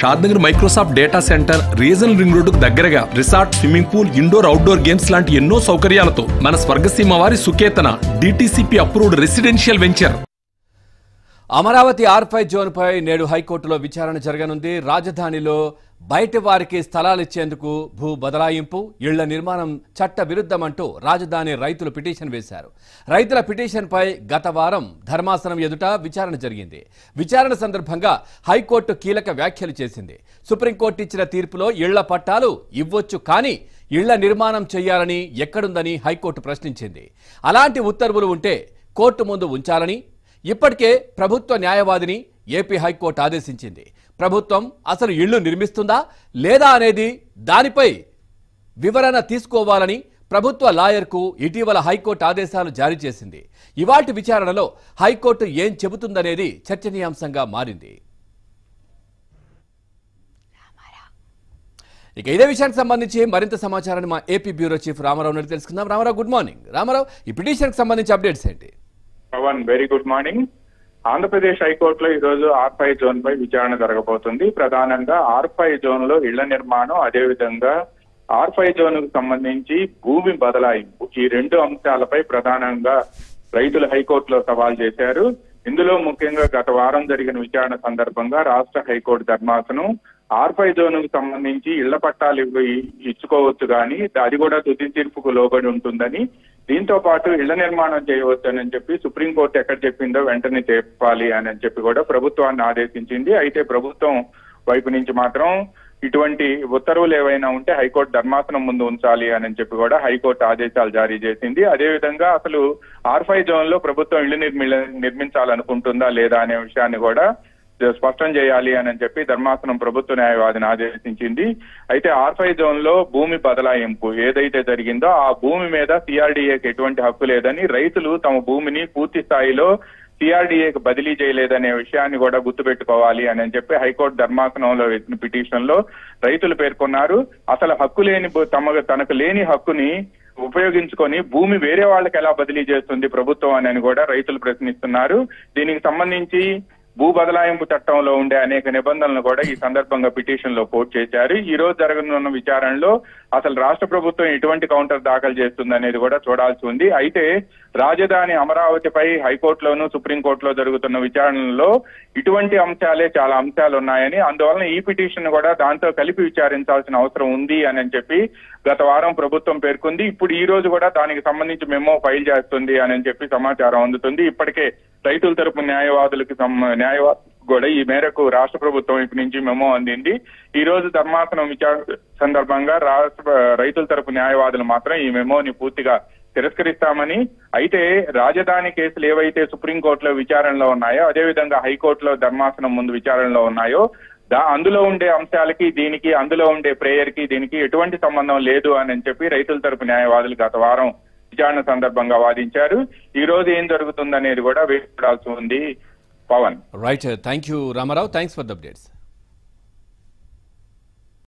Shadnagar Microsoft Data Center, Regional Ring Road Dagrega, Resort, Swimming Pool, Indoor Outdoor Games Land, Yenno Saukaryalato, Mana Swargasimavari Suketana, DTCP approved residential venture. Amaravati R5 Zone Pai Nedu High Court lo Vicharana Jaraganundi, Rajadhanilo, Baita Variki Stalalu Ichenduku, Bhu Badalaimpu, Illa Nirmanam Chatta Viruddhamantu, Rajadhani Raitulu Petition Vesaru. Raitula Petition Pai Gatavaram, Dharmasanam Eduta, Vicharana Jarigindi. Vicharana Sandarbhanga, High Court Keelaka Vyakhyanu Chesindi. Supreme Court Ichina Teerpulo, Illa Pattalu, Ivvochu Kani, Illa Nirmanam Cheyalani, Ekkadundani, High Court Prashninchindi. Alanti Uttarvulu Unte, Court Mundu Unchalani. ఇప్పటికే ప్రభుత్వ న్యాయవాదిని AP high court ఆదేశించింది. ప్రభుత్వం అసలు ఇల్లు నిర్మిస్తుందా లేదా అనేది దానిపై వివరణ తీసుకోవాలని ప్రభుత్వ లాయర్కు ఇటీవల హైకోర్టు ఆదేశాలు జారీ చేసింది. ఇవాల్టి విచారణలో హైకోర్టు ఏం చెబుతుందనేది చర్చనీయాంశంగా మారింది. ఇక ఇదే విషయానికి సంబంధించి మరింత సమాచారాన్ని మా ఏపీ బ్యూరో చీఫ్ రామారావు నుండి తెలుసుకుందాం. Ramarao, good morning. రామారావు, ఈ పిటిషన్కి సంబంధించి అప్డేట్స్ ఏంటి? Very good morning. ఆంధ్రప్రదేశ్ హైకోర్టులో ఈ రోజు R5 జోన్ పై విచారణ జరగబోతుంది. ప్రధానంగా R5 జోన్ లో ఇళ్ల నిర్మాణం, అదేవిధంగా R5 జోన్ కు సంబంధించి భూమి బదలాయింపు, ఈ రెండు అంశాలపై ప్రధానంగా రైతులు హైకోర్టులో సవాల్ చేశారు. ఇందులో ముఖ్యంగా గత వారం జరిగిన విచారణ సందర్భంగా రాష్ట్ర హైకోర్టు ధర్మాసనం R5 జోన్ కు సంబంధించి ఇళ్ల పట్టాలు ఇచ్చుకోవచ్చు, కానీ అది కూడా తుది తీర్పుకు లోబడి ఉంటుందని, దీంతో పాటు ఇళ్ల నిర్మాణం చేయవచ్చని చెప్పి సుప్రీంకోర్టు ఎక్కడ చెప్పిందో వెంటనే చెప్పాలి అని చెప్పి కూడా ప్రభుత్వాన్ని ఆదేశించింది. అయితే ప్రభుత్వం వైపు నుంచి మాత్రం ఇటువంటి ఉత్తర్వులు ఏవైనా ఉంటే హైకోర్టు ధర్మాసనం ముందు ఉంచాలి అని చెప్పి కూడా హైకోర్టు ఆదేశాలు జారీ చేసింది. అదేవిధంగా అసలు R5 జోన్ లో ప్రభుత్వం ఇళ్లు నిర్మించాలనుకుంటుందా లేదా అనే విషయాన్ని కూడా స్పష్టం చేయాలి అని చెప్పి ధర్మాసనం ప్రభుత్వ న్యాయవాదిని ఆదేశించింది. అయితే R5 జోన్ లో భూమి బదలాయింపు ఏదైతే జరిగిందో ఆ భూమి మీద CRDAకి ఎటువంటి హక్కు లేదని, రైతులు తమ భూమిని పూర్తి స్థాయిలో CRDAకి బదిలీ చేయలేదనే విషయాన్ని కూడా గుర్తుపెట్టుకోవాలి అని చెప్పి హైకోర్టు ధర్మాసనంలో వేసిన పిటిషన్ లో రైతులు పేర్కొన్నారు. అసలు హక్కు లేని తనకు లేని హక్కుని ఉపయోగించుకొని భూమి వేరే వాళ్ళకి ఎలా బదిలీ చేస్తుంది ప్రభుత్వం అని కూడా రైతులు ప్రశ్నిస్తున్నారు. దీనికి సంబంధించి భూ బదలాయింపు చట్టంలో ఉండే అనేక నిబంధనలు కూడా ఈ సందర్భంగా పిటిషన్ లో పోర్ట్ చేశారు. ఈ రోజు జరగనున్న విచారణలో అసలు రాష్ట్ర ప్రభుత్వం ఎటువంటి కౌంటర్ దాఖలు చేస్తుందనేది కూడా చూడాల్సి ఉంది. అయితే రాజధాని అమరావతిపై హైకోర్టులోను సుప్రీంకోర్టులో జరుగుతున్న విచారణలో ఇటువంటి అంశాలే చాలా అంశాలు ఉన్నాయని, అందువలన ఈ పిటిషన్ కూడా దాంతో కలిపి విచారించాల్సిన అవసరం ఉంది అని చెప్పి గత వారం ప్రభుత్వం పేర్కొంది. ఇప్పుడు ఈ రోజు కూడా దానికి సంబంధించి మెమో ఫైల్ చేస్తుంది అని చెప్పి సమాచారం అందుతుంది. ఇప్పటికే రైతుల తరపు న్యాయవాదులకు కూడా ఈ మేరకు రాష్ట్ర ప్రభుత్వం ఇప్పటి నుంచి మెమో అందింది. ఈ రోజు ధర్మాసనం విచారణ సందర్భంగా రైతుల తరపు న్యాయవాదులు మాత్రం ఈ మెమోని పూర్తిగా తిరస్కరిస్తామని, అయితే రాజధాని కేసులు ఏవైతే సుప్రీంకోర్టులో విచారణలో ఉన్నాయో, అదేవిధంగా హైకోర్టులో ధర్మాసనం ముందు విచారణలో ఉన్నాయో, అందులో ఉండే అంశాలకి దీనికి, అందులో ఉండే ప్రేయర్ కి దీనికి ఎటువంటి సంబంధం లేదు అని చెప్పి రైతుల తరపు న్యాయవాదులు గత వారం విచారణ సందర్భంగా వాదించారు. ఈ రోజు ఏం జరుగుతుందనేది కూడా వేచి చూడాల్సి ఉంది. Pawan, right. Thank you Ramarao. Thanks for the updates.